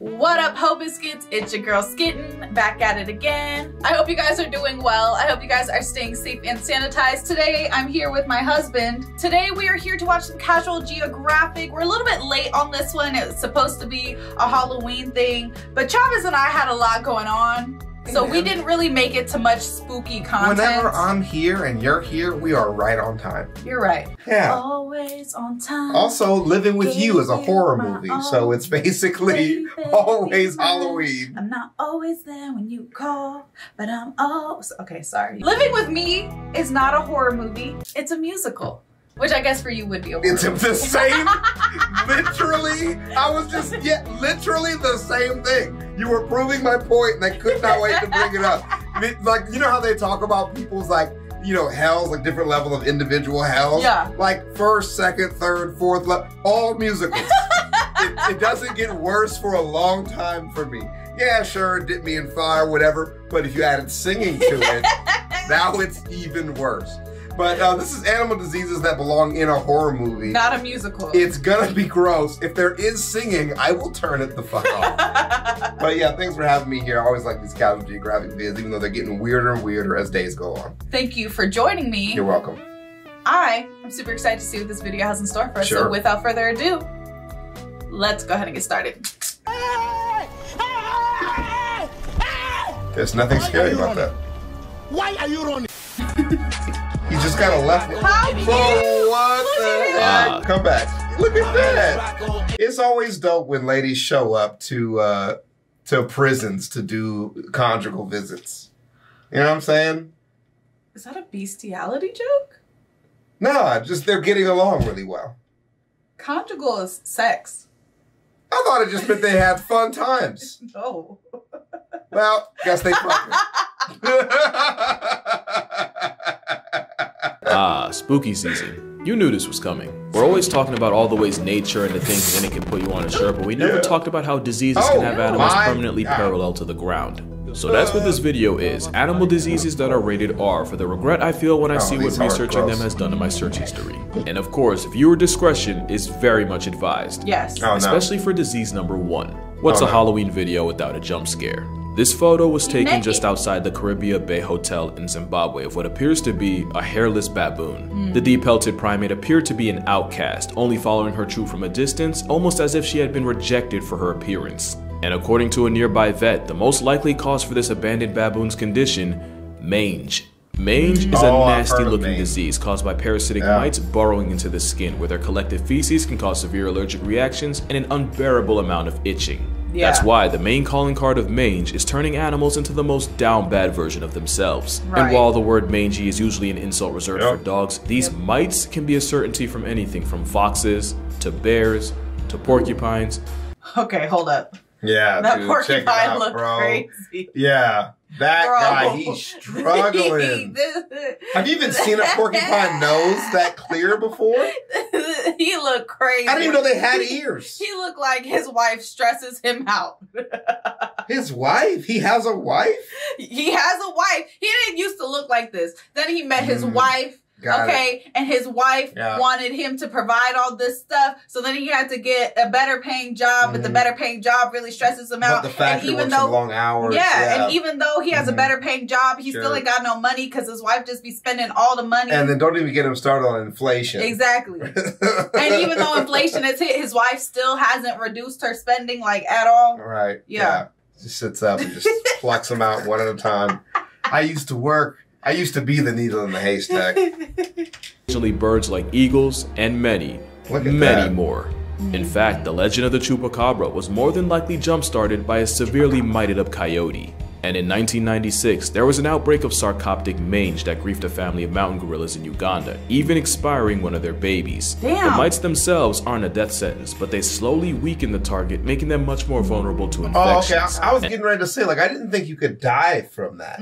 What up, Hobiscuits? It's your girl Skittin', back at it again. I hope you guys are doing well. I hope you guys are staying safe and sanitized. Today, I'm here with my husband. Today, we are here to watch some Casual Geographic. We're a little bit late on this one. It was supposed to be a Halloween thing, but Chavez and I had a lot going on, so we didn't really make it to much spooky content. Whenever I'm here and you're here, we are right on time. You're right. Yeah. Always on time. Also, Living With You is a horror movie, so it's basically always Halloween. I'm not always there when you call, but I'm always... Okay, sorry. Living With Me is not a horror movie. It's a musical. Which I guess for you would be a horror movie. It's the same, literally, I was just, yeah, literally the same thing. You were proving my point and I could not wait to bring it up. Like, you know how they talk about people's, like, you know, hells, like different level of individual hells? Yeah. Like first, second, third, fourth level, all musicals. It doesn't get worse for a long time for me. Yeah, sure, dip me in fire, whatever, but if you added singing to it, now it's even worse. But this is animal diseases that belong in a horror movie. Not a musical. It's gonna be gross. If there is singing, I will turn it the fuck off. But yeah, thanks for having me here. I always like these Casual Geographic videos, even though they're getting weirder and weirder as days go on. Thank you for joining me. You're welcome. I am super excited to see what this video has in store for us. Sure. So without further ado, let's go ahead and get started. There's nothing scary about that. Why are you running? He just got a left. How cute! What the heck? Come back. Look at that. It's always dope when ladies show up to prisons to do conjugal visits. You know what I'm saying? Is that a bestiality joke? Nah, just they're getting along really well. Conjugal is sex. I thought it just meant they had fun times. No. Well, guess they fucked it. Ah, spooky season. You knew this was coming. We're always talking about all the ways nature and the things that it can put you on a shirt, but we never talked about how diseases can have animals permanently parallel to the ground. So that's what this video is. Animal diseases that are rated R, for the regret I feel when I see what researching them has done to my search history. And of course, viewer discretion is very much advised. Yes. Especially for disease number 1. What's a Halloween video without a jump scare? This photo was taken just outside the Caribbean Bay Hotel in Zimbabwe of what appears to be a hairless baboon. The deep-pelted primate appeared to be an outcast, only following her troop from a distance, almost as if she had been rejected for her appearance. And according to a nearby vet, the most likely cause for this abandoned baboon's condition, mange. Mange is a nasty-looking disease caused by parasitic mites burrowing into the skin, where their collective feces can cause severe allergic reactions and an unbearable amount of itching. Yeah. That's why the main calling card of mange is turning animals into the most down bad version of themselves. Right. And while the word mangy is usually an insult reserved for dogs, these mites can be a certainty from anything from foxes to bears to porcupines. Okay, hold up. Yeah, that dude, porcupine looked crazy. Yeah, that guy, he's struggling. Have you even seen a porcupine nose that clear before? He looked crazy. I didn't even know they had ears. He looked like his wife stresses him out. His wife? He has a wife? He has a wife. He didn't used to look like this. Then he met his wife. Got it. And his wife wanted him to provide all this stuff, so then he had to get a better paying job, but the better paying job really stresses him out. The fact that he works long hours. Yeah, and even though he has a better paying job, he still ain't got no money because his wife just be spending all the money. And then don't even get him started on inflation. Exactly. And even though inflation has hit, his wife still hasn't reduced her spending like at all. Right. Yeah. Just sits up and just plucks them out one at a time. I used to be the needle in the haystack. Usually birds like eagles and many more. In fact, the legend of the chupacabra was more than likely jump-started by a severely mited up coyote. And in 1996, there was an outbreak of sarcoptic mange that griefed a family of mountain gorillas in Uganda, even expiring one of their babies. Damn. The mites themselves aren't a death sentence, but they slowly weaken the target, making them much more vulnerable to infections. Oh, okay. I was getting ready to say, like, I didn't think you could die from that.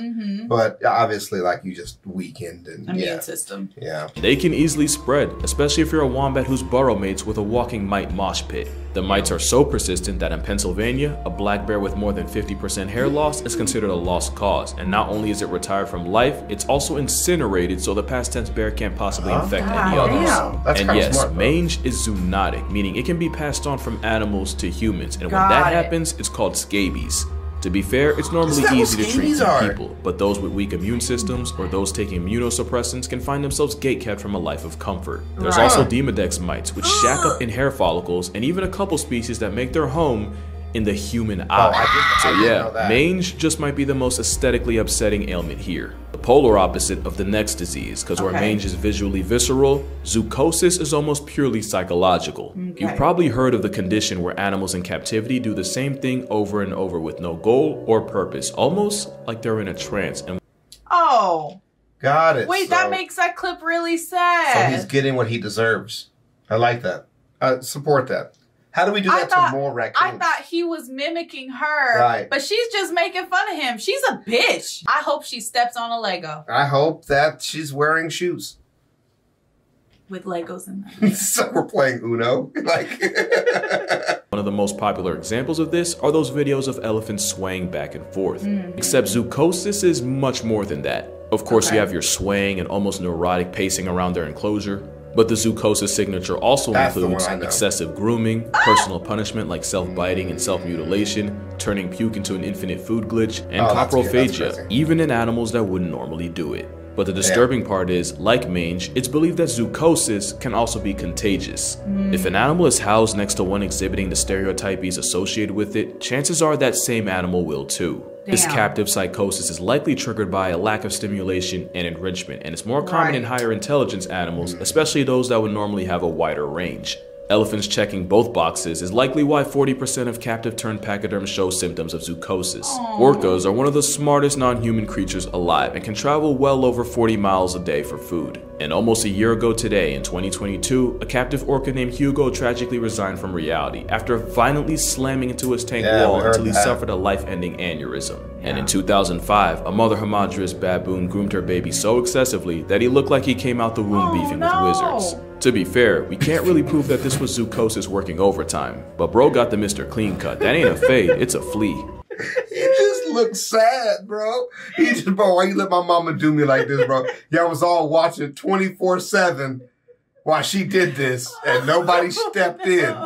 But obviously, like, you just weakened and immune system. Yeah. They can easily spread, especially if you're a wombat who's burrow mates with a walking mite mosh pit. The mites are so persistent that in Pennsylvania, a black bear with more than 50% hair loss is considered a lost cause, and not only is it retired from life, it's also incinerated so the past tense bear can't possibly infect any others. And yes, mange is zoonotic, meaning it can be passed on from animals to humans, and when that happens, it's called scabies. To be fair, it's normally easy to treat people, but those with weak immune systems or those taking immunosuppressants can find themselves gatekept from a life of comfort. There's also Demodex mites, which shack up in hair follicles, and even a couple species that make their home in the human eye. So yeah, mange just might be the most aesthetically upsetting ailment here. The polar opposite of the next disease, because where mange is visually visceral, zoochosis is almost purely psychological. You've probably heard of the condition where animals in captivity do the same thing over and over with no goal or purpose, almost like they're in a trance. And wait, that makes that clip really sad. So he's getting what he deserves. I like that. Support that. How do we do that to more raccoons? I thought he was mimicking her, but she's just making fun of him. She's a bitch. I hope she steps on a Lego. I hope that she's wearing shoes. With Legos in them. So we're playing Uno. One of the most popular examples of this are those videos of elephants swaying back and forth. Except zoochosis is much more than that. Of course, you have your swaying and almost neurotic pacing around their enclosure. But the zoochosis signature also includes excessive grooming, personal punishment like self-biting and self-mutilation, turning puke into an infinite food glitch, and coprophagia, even in animals that wouldn't normally do it. But the disturbing part is, like mange, it's believed that zoochosis can also be contagious. If an animal is housed next to one exhibiting the stereotypies associated with it, chances are that same animal will too. This captive psychosis is likely triggered by a lack of stimulation and enrichment, and it's more common in higher intelligence animals, especially those that would normally have a wider range. Elephants checking both boxes is likely why 40% of captive turned pachyderms show symptoms of zoochosis. Orcas are one of the smartest non-human creatures alive and can travel well over 40 miles a day for food. And almost a year ago today, in 2022, a captive orca named Hugo tragically resigned from reality after violently slamming into his tank wall until he suffered a life-ending aneurysm. And in 2005, a mother hamadryas baboon groomed her baby so excessively that he looked like he came out the womb beefing with wizards. To be fair, we can't really prove that this was zoochosis working overtime, but bro got the Mr. Clean cut. That ain't a fade, it's a flea. You just look sad, bro. You just, bro, why you let my mama do me like this, bro? Y'all was all watching 24/7 while she did this, and nobody stepped in.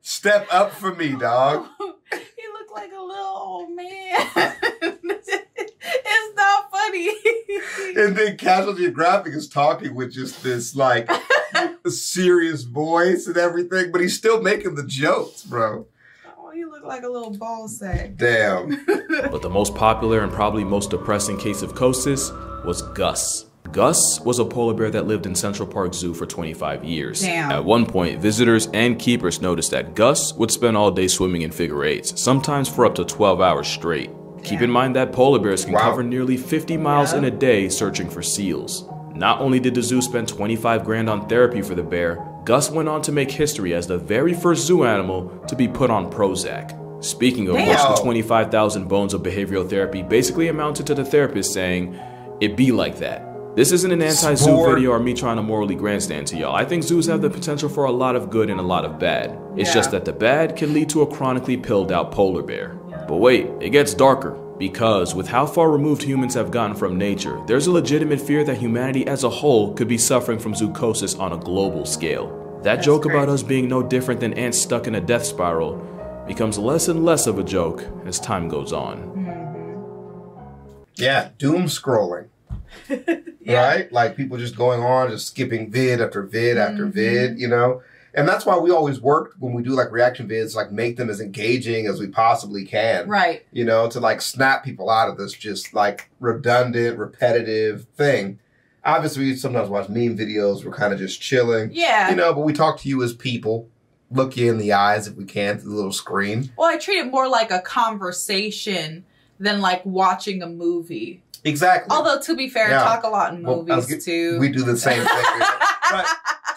Step up for me, dog. He looked like a little old man. It's not funny. And then Casual Geographic is talking with just this, like, serious voice and everything, but he's still making the jokes, bro. Oh, you look like a little ball sack. Damn. But the most popular and probably most depressing case of chosis was Gus. Gus was a polar bear that lived in Central Park Zoo for 25 years. At one point, visitors and keepers noticed that Gus would spend all day swimming in figure eights, sometimes for up to 12 hours straight. Keep in mind that polar bears can cover nearly 50 miles in a day searching for seals. Not only did the zoo spend $25,000 on therapy for the bear, Gus went on to make history as the very first zoo animal to be put on Prozac. Speaking of which, the 25,000 bones of behavioral therapy basically amounted to the therapist saying, "It be like that." This isn't an anti-zoo video or me trying to morally grandstand to y'all. I think zoos have the potential for a lot of good and a lot of bad. It's just that the bad can lead to a chronically pilled out polar bear. But wait, it gets darker, because with how far removed humans have gotten from nature, there's a legitimate fear that humanity as a whole could be suffering from zoochosis on a global scale. That's joke about us being no different than ants stuck in a death spiral becomes less and less of a joke as time goes on. Yeah, doom scrolling. Right? Like people just going on, just skipping vid after vid after vid, you know? And that's why we always work when we do like reaction vids, like make them as engaging as we possibly can. You know, to like snap people out of this just like redundant, repetitive thing. Obviously, we sometimes watch meme videos. We're kind of just chilling. You know, but we talk to you as people. Look you in the eyes if we can through the little screen. Well, I treat it more like a conversation than like watching a movie. Although, to be fair, I talk a lot in movies too. We do the same thing.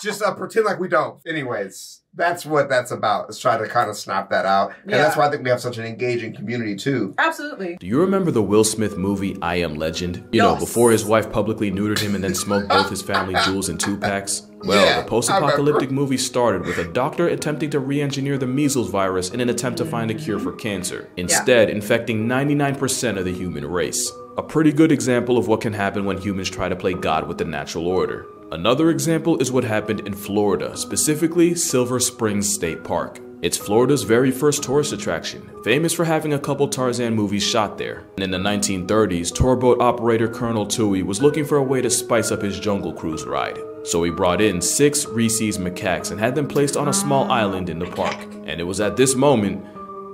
Just pretend like we don't. Anyways, that's what that's about, is try to kind of snap that out. And yeah, that's why I think we have such an engaging community too. Absolutely. Do you remember the Will Smith movie, I Am Legend? You know, before his wife publicly neutered him and then smoked both his family jewels in 2-packs? Well, the post-apocalyptic movie started with a doctor attempting to re-engineer the measles virus in an attempt to find a cure for cancer, instead infecting 99% of the human race. A pretty good example of what can happen when humans try to play God with the natural order. Another example is what happened in Florida, specifically Silver Springs State Park. It's Florida's very first tourist attraction, famous for having a couple Tarzan movies shot there. And in the 1930s, tourboat operator Colonel Toohey was looking for a way to spice up his Jungle Cruise ride. So he brought in 6 Reese's macaques and had them placed on a small island in the park. And it was at this moment,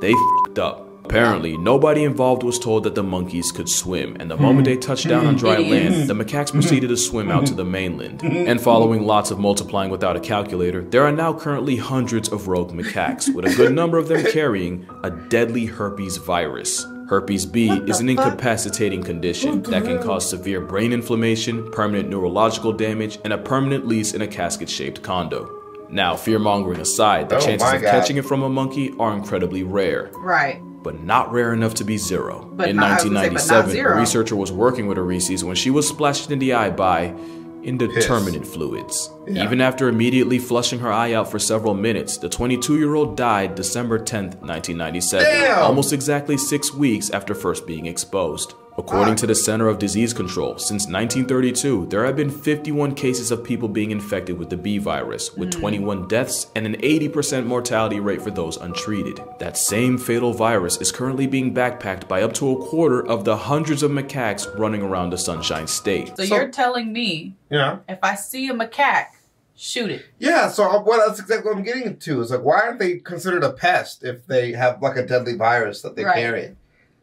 they f***ed up. Apparently, nobody involved was told that the monkeys could swim, and the moment they touched down on dry land, the macaques proceeded to swim out to the mainland. And following lots of multiplying without a calculator, there are now currently hundreds of rogue macaques, with a good number of them carrying a deadly herpes virus. Herpes B is an incapacitating condition that can cause severe brain inflammation, permanent neurological damage, and a permanent lease in a casket-shaped condo. Now, fear-mongering aside, the chances of catching it from a monkey are incredibly rare. Right. But not rare enough to be zero. But in 1997, a researcher was working with a Reese's when she was splashed in the eye by indeterminate fluids. Yeah. Even after immediately flushing her eye out for several minutes, the 22-year-old died December 10th, 1997, almost exactly 6 weeks after first being exposed. According to the Center of Disease Control, since 1932, there have been 51 cases of people being infected with the B virus, with 21 deaths and an 80% mortality rate for those untreated. That same fatal virus is currently being backpacked by up to a quarter of the hundreds of macaques running around the Sunshine State. So you're telling me, if I see a macaque, shoot it. Yeah, so that's exactly what I'm getting to. Is like, why aren't they considered a pest if they have like a deadly virus that they carry?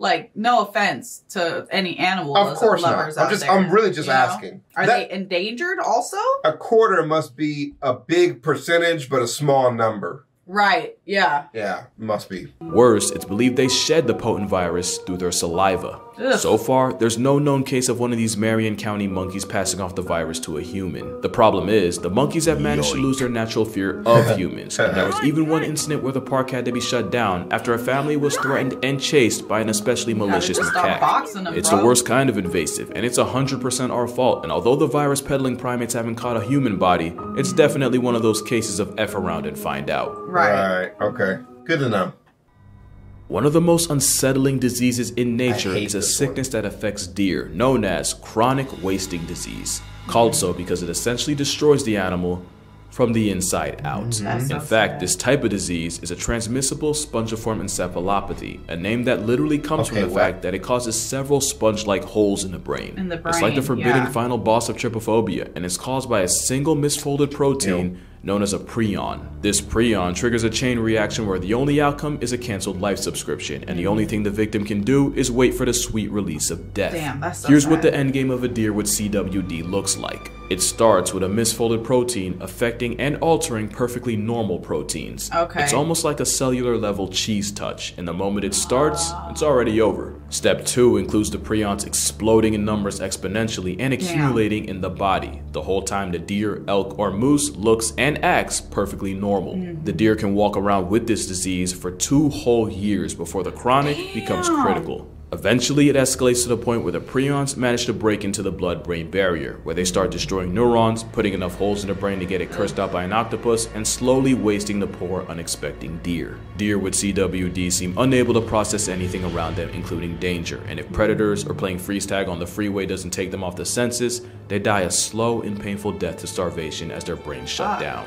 Like, no offense to any animal lovers out there. I'm really just asking. Are they endangered also? A quarter must be a big percentage, but a small number. Right, yeah. Yeah, must be. Worse, it's believed they shed the potent virus through their saliva. So far, there's no known case of one of these Marion County monkeys passing off the virus to a human. The problem is, the monkeys have managed to lose their natural fear of humans. And there was even one incident where the park had to be shut down after a family was threatened and chased by an especially malicious macaque. It's the worst kind of invasive, and it's 100% our fault. And although the virus peddling primates haven't caught a human body, it's definitely one of those cases of F around and find out. Right. Okay. Good to know. One of the most unsettling diseases in nature is a sickness that affects deer, known as chronic wasting disease, called so because it essentially destroys the animal from the inside out. In fact, this type of disease is a transmissible spongiform encephalopathy, a name that literally comes from the fact that it causes several sponge-like holes in the brain. It's like the forbidden final boss of trypophobia, and it's caused by a single misfolded protein known as a prion. This prion triggers a chain reaction where the only outcome is a canceled life subscription, and the only thing the victim can do is wait for the sweet release of death. Damn, that's so sad. What the endgame of a deer with CWD looks like. It starts with a misfolded protein affecting and altering perfectly normal proteins. It's almost like a cellular level cheese touch, and the moment it starts, it's already over. Step 2 includes the prions exploding in numbers exponentially and accumulating in the body. The whole time the deer, elk, or moose looks and acts perfectly normal. The deer can walk around with this disease for 2 whole years before the chronic becomes critical. Eventually, it escalates to the point where the prions manage to break into the blood-brain barrier, where they start destroying neurons, putting enough holes in the brain to get it cursed out by an octopus, and slowly wasting the poor, unsuspecting deer. Deer with CWD seem unable to process anything around them, including danger, and if predators or playing freeze tag on the freeway doesn't take them off the census, they die a slow and painful death to starvation as their brains shut down.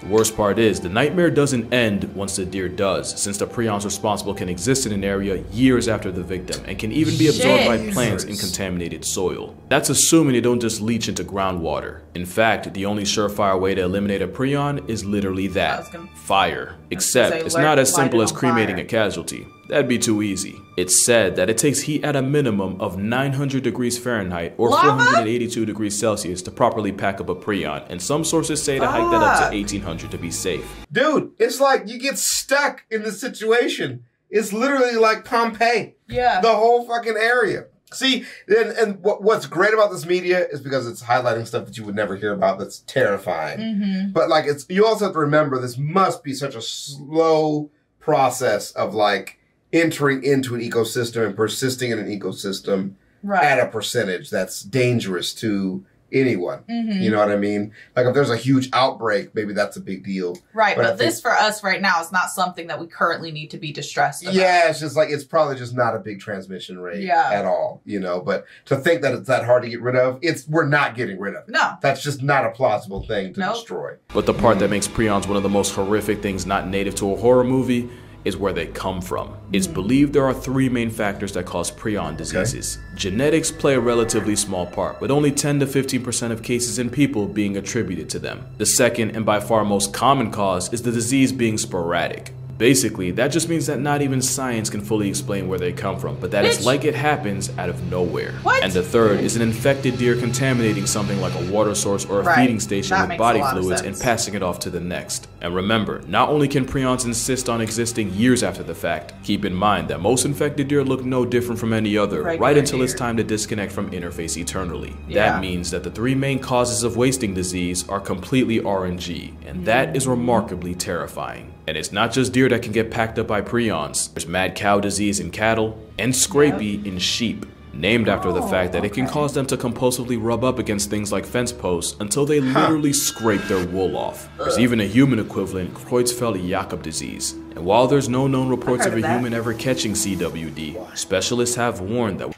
The worst part is, the nightmare doesn't end once the deer does, since the prions responsible can exist in an area years after the victim, and can even be absorbed by plants in contaminated soil. That's assuming they don't just leach into groundwater. In fact, the only surefire way to eliminate a prion is literally that, fire. Except, it's not as simple as cremating a casualty. That'd be too easy. It's said that it takes heat at a minimum of 900 degrees Fahrenheit or 482 degrees Celsius to properly pack up a prion, and some sources say to hike that up to 1800 to be safe. Dude, it's like you get stuck in the situation. It's literally like Pompeii. The whole fucking area. See, and what's great about this media is because it's highlighting stuff that you would never hear about that's terrifying. Mm-hmm. But, like, it's, you also have to remember this must be such a slow process of, like, entering into an ecosystem and persisting in an ecosystem at a percentage that's dangerous to anyone. Mm-hmm. You know what I mean? Like, if there's a huge outbreak, maybe that's a big deal. Right, but this for us right now is not something that we currently need to be distressed about. Yeah, it's just like, it's probably just not a big transmission rate at all, you know? But to think that it's that hard to get rid of, it's, we're not getting rid of it. No. That's just not a plausible thing to destroy. But the part that makes prions one of the most horrific things not native to a horror movie is where they come from. It's believed there are three main factors that cause prion diseases. Okay. Genetics play a relatively small part, with only 10 to 15% of cases in people being attributed to them. The second and by far most common cause is the disease being sporadic. Basically, that just means that not even science can fully explain where they come from, but that it's like it happens out of nowhere. What? And the third is an infected deer contaminating something like a water source or a feeding station with body fluids and passing it off to the next. And remember, not only can prions insist on existing years after the fact, keep in mind that most infected deer look no different from any other right until it's time to disconnect from interface eternally. That means that the three main causes of wasting disease are completely RNG, and that is remarkably terrifying. And it's not just deer that can get packed up by prions. There's mad cow disease in cattle and scrapie in sheep, named after the fact that it can cause them to compulsively rub up against things like fence posts until they literally scrape their wool off. There's even a human equivalent, Creutzfeldt-Jakob disease. And while there's no known reports of a human ever catching CWD, specialists have warned that...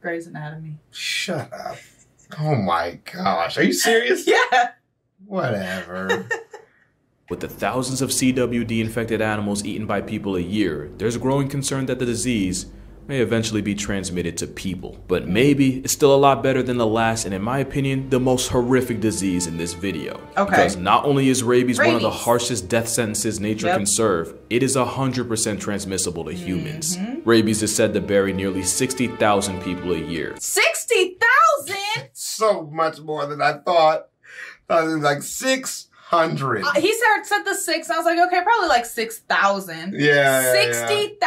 Grey's Anatomy. Shut up. Oh my gosh. Are you serious? Yeah. Whatever. With the thousands of CWD-infected animals eaten by people a year, there's growing concern that the disease may eventually be transmitted to people. But maybe it's still a lot better than the last, and in my opinion, the most horrific disease in this video. Okay. Because not only is rabies one of the harshest death sentences nature can serve, it is 100% transmissible to humans. Rabies is said to bury nearly 60,000 people a year. 60,000?! So much more than I thought. I was like 600. He said the 6. I was like, okay, probably like 6,000. Yeah. 60,000?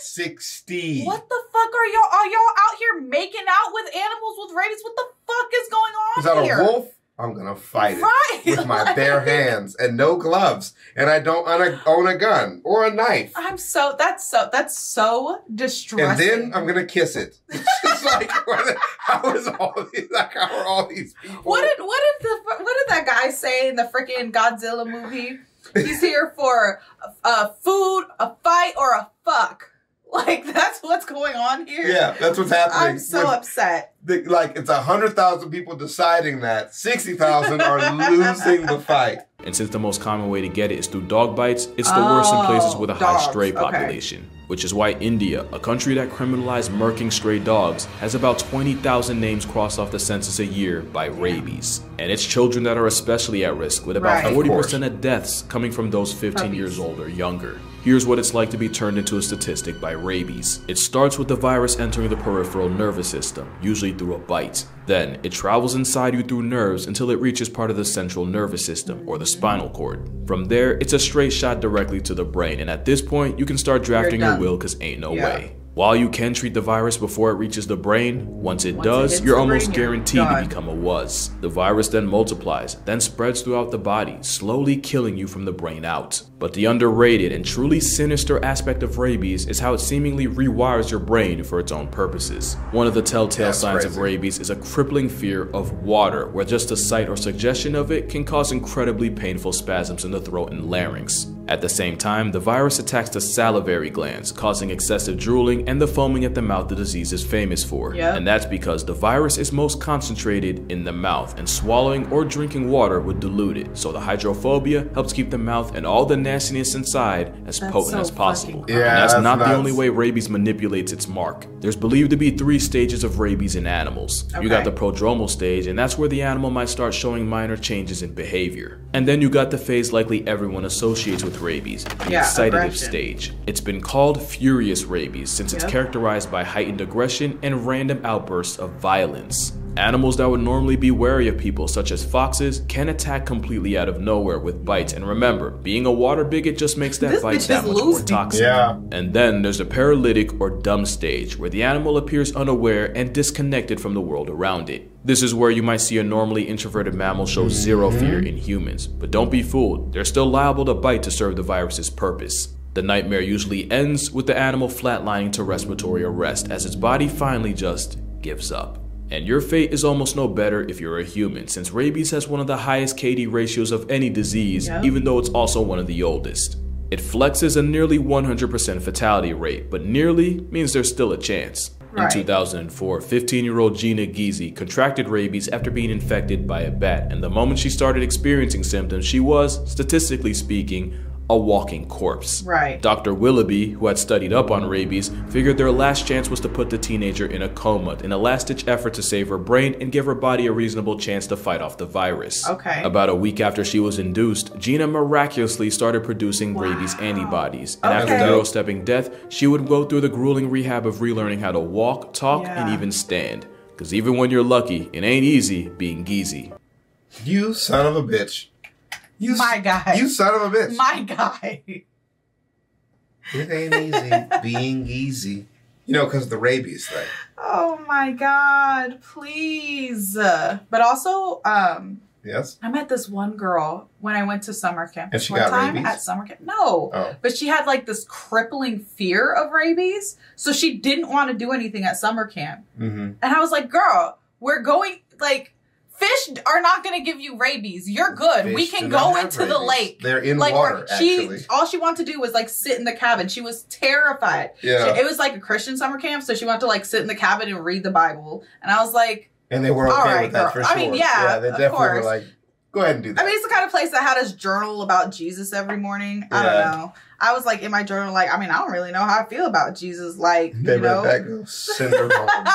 60. What the fuck are y'all? Are y'all out here making out with animals with rabies? What the fuck is going on? Is that a wolf? I'm gonna fight it with my bare hands and no gloves, and I don't own a gun or a knife. That's so distressing. And then I'm gonna kiss it. It's like, how are all these people? What did that guy say in the freaking Godzilla movie? He's here for food, a fight, or a fuck. Like, that's what's going on here. Yeah, that's what's happening. I'm so upset. Like, it's 100,000 people deciding that. 60,000 are losing the fight. And since the most common way to get it is through dog bites, it's the worst in places with a high stray population. Which is why India, a country that criminalized murking stray dogs, has about 20,000 names crossed off the census a year by rabies. And it's children that are especially at risk, with about 40% of deaths coming from those 15 years old or younger. Here's what it's like to be turned into a statistic by rabies. It starts with the virus entering the peripheral nervous system, usually through a bite. Then, it travels inside you through nerves until it reaches part of the central nervous system, or the spinal cord. From there, it's a straight shot directly to the brain, and at this point, you can start drafting your will, cause ain't no way. While you can treat the virus before it reaches the brain, once it does, you're almost guaranteed to become a WUS. The virus then multiplies, then spreads throughout the body, slowly killing you from the brain out. But the underrated and truly sinister aspect of rabies is how it seemingly rewires your brain for its own purposes. One of the telltale signs of rabies is a crippling fear of water, where just the sight or suggestion of it can cause incredibly painful spasms in the throat and larynx. At the same time, the virus attacks the salivary glands, causing excessive drooling and the foaming at the mouth the disease is famous for. And that's because the virus is most concentrated in the mouth, and swallowing or drinking water would dilute it. So the hydrophobia helps keep the mouth and all the nastiness inside as potent as possible. Yeah, and that's not the only way rabies manipulates its mark. There's believed to be 3 stages of rabies in animals. You got the prodromal stage, and that's where the animal might start showing minor changes in behavior. And then you got the phase likely everyone associates with rabies, the excitative stage. It's been called furious rabies since it's characterized by heightened aggression and random outbursts of violence. Animals that would normally be wary of people, such as foxes, can attack completely out of nowhere with bites. And remember, being a water bigot just makes that bite that much more toxic. Yeah. And then there's the paralytic or dumb stage, where the animal appears unaware and disconnected from the world around it. This is where you might see a normally introverted mammal show zero fear in humans. But don't be fooled, they're still liable to bite to serve the virus's purpose. The nightmare usually ends with the animal flatlining to respiratory arrest as its body finally just gives up. And your fate is almost no better if you're a human, since rabies has one of the highest KD ratios of any disease, even though it's also one of the oldest. It flexes a nearly 100% fatality rate, but nearly means there's still a chance. Right. In 2004, 15-year-old Gina Gizzi contracted rabies after being infected by a bat, and the moment she started experiencing symptoms, she was, statistically speaking, a walking corpse. Right. Dr. Willoughby, who had studied up on rabies, figured their last chance was to put the teenager in a coma in a last-ditch effort to save her brain and give her body a reasonable chance to fight off the virus. Okay. About a week after she was induced, Gina miraculously started producing rabies antibodies, and after zero-stepping death, she would go through the grueling rehab of relearning how to walk, talk, and even stand. Because even when you're lucky, it ain't easy being Gizzi. You son of a bitch. You, my guy. You son of a bitch. My guy. It ain't easy being Gizzi. You know, because of the rabies thing. Oh my God, please. But also, yes. I met this one girl when I went to summer camp. And she got rabies? At summer camp. No. Oh. But she had like this crippling fear of rabies. So she didn't want to do anything at summer camp. And I was like, girl, we're going, like, fish are not going to give you rabies. You're good. Fish, we can go into the lake. They're in like, water, actually. All she wanted to do was, like, sit in the cabin. She was terrified. Yeah. It was, like, a Christian summer camp, so she wanted to, like, sit in the cabin and read the Bible. And I was like... And they were okay with that, for sure. I mean, yeah, they definitely were like, go ahead and do that. I mean, it's the kind of place that had us journal about Jesus every morning. Yeah. I don't know. I was, like, in my journal, like, I mean, I don't really know how I feel about Jesus. Like, they you know? Back and send her home.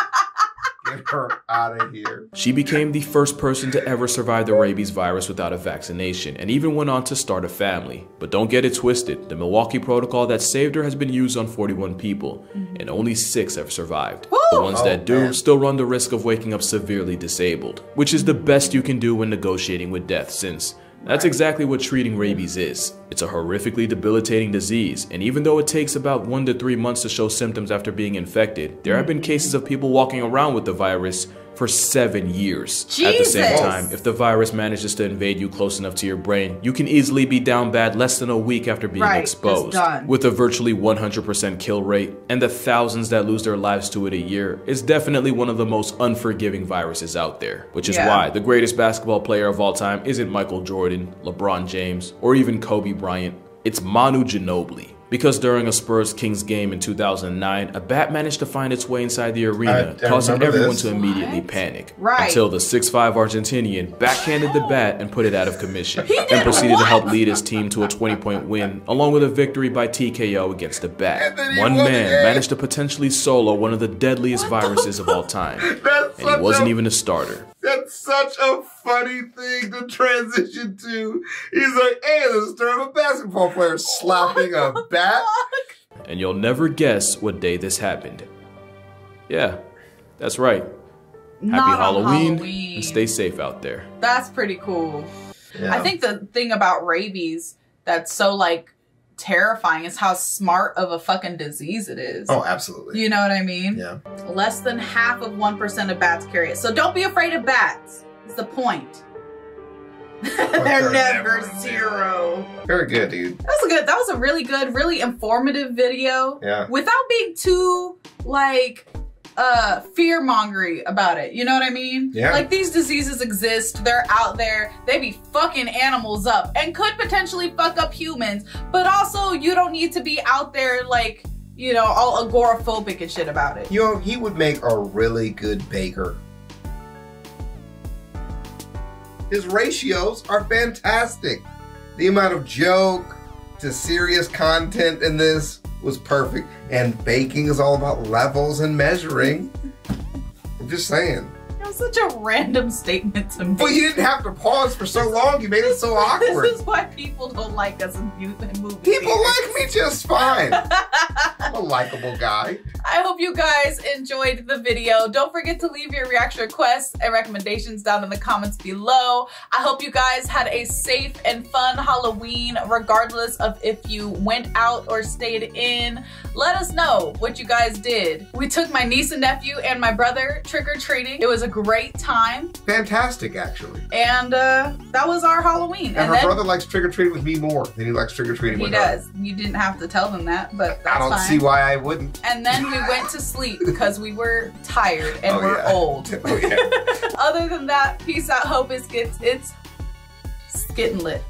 Get her out of here. She became the first person to ever survive the rabies virus without a vaccination, and even went on to start a family. But don't get it twisted, the Milwaukee protocol that saved her has been used on 41 people, and only 6 have survived. Woo! The ones that do still run the risk of waking up severely disabled, which is the best you can do when negotiating with death, since that's exactly what treating rabies is. It's a horrifically debilitating disease, and even though it takes about 1 to 3 months to show symptoms after being infected, there have been cases of people walking around with the virus for 7 years. Jesus. At the same time, if the virus manages to invade you close enough to your brain, you can easily be down bad less than a week after being exposed. With a virtually 100% kill rate, and the thousands that lose their lives to it a year, it's definitely one of the most unforgiving viruses out there. Which is why the greatest basketball player of all time isn't Michael Jordan, LeBron James, or even Kobe Bryant. It's Manu Ginobili. Because during a Spurs-Kings game in 2009, a bat managed to find its way inside the arena, causing everyone to immediately panic. Until the 6'5" Argentinian backhanded the bat and put it out of commission, and proceeded to help lead his team to a 20-point win, along with a victory by TKO against the bat. One man managed to potentially solo one of the deadliest viruses of all time, and he wasn't even a starter. That's such a funny thing to transition to. He's like, hey, there's a story of a basketball player slapping a bat. And you'll never guess what day this happened. Yeah, that's right. Not Happy Halloween, and stay safe out there. That's pretty cool. Yeah. I think the thing about rabies that's so, like, terrifying is how smart of a fucking disease it is. Oh, absolutely. You know what I mean? Yeah. Less than half of 1% of bats carry it. So don't be afraid of bats. It's the point. They're never zero. Very good, dude. That was a good, that was a really good, really informative video. Yeah. Without being too, like, fear-mongery about it. You know what I mean? Yeah. Like, these diseases exist. They're out there. They be fucking animals up and could potentially fuck up humans. But also, you don't need to be out there, like, you know, all agoraphobic and shit about it. You know, he would make a really good baker. His ratios are fantastic. The amount of joke to serious content in this was perfect, and baking is all about levels and measuring. I'm just saying. That was such a random statement to make. But you didn't have to pause for so long. You made it so awkward. This is why people don't like us in movies. People like me just fine. I'm a likable guy. I hope you guys enjoyed the video. Don't forget to leave your reaction requests and recommendations down in the comments below. I hope you guys had a safe and fun Halloween, regardless of if you went out or stayed in. Let us know what you guys did. We took my niece and nephew and my brother trick-or-treating. It was a great time. Fantastic, actually. And that was our Halloween. And her brother likes trick-or-treating with me more than he likes trick-or-treating with her. He does. You didn't have to tell them that, but that's fine. I don't see why I wouldn't. And then we went to sleep because we were tired and we're old. Oh, yeah. Other than that, peace out, Hobiscuits. It's Skittin' Lit.